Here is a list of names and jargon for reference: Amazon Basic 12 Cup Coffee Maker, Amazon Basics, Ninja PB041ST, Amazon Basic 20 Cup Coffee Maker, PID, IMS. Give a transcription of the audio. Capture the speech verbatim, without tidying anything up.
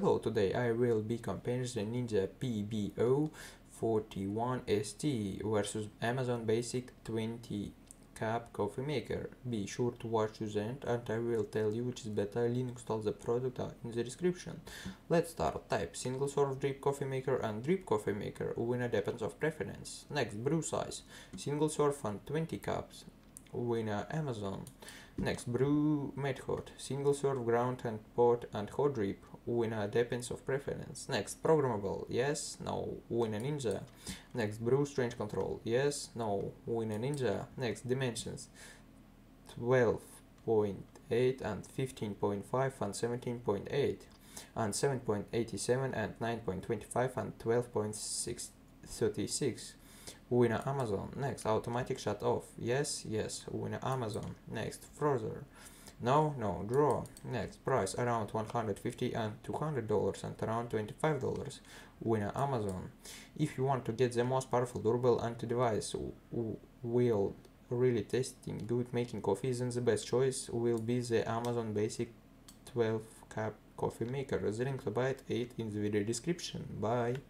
Hello, today I will be comparing the Ninja P B zero four one S T versus Amazon Basic twenty Cup Coffee Maker. Be sure to watch to the end and I will tell you which is better. Link to all the product in the description. Let's start. Type: single serve drip coffee maker and drip coffee maker. Winner depends of preference. Next, brew size: single serve and twenty cups. Winner Amazon. Next, brew method: single serve, ground and pot and hot drip. Winner depends of preference. Next, programmable: yes, no. Winner Ninja. Next, brew strange control: yes, no. Winner Ninja. Next, dimensions: twelve point eight and fifteen point five and seventeen point eight and seven point eight seven and nine point two five and twelve point six three six. Winner Amazon. Next, automatic shut off: yes, yes. Winner Amazon. Next, further: no, no. Draw. Next, price: around one hundred fifty dollars and two hundred dollars and around twenty-five dollars. Winner Amazon. If you want to get the most powerful durable anti-device will really tasting good making coffee, then the best choice will be the Amazon Basic twelve Cup Coffee Maker. The link to buy it in the video description. Bye.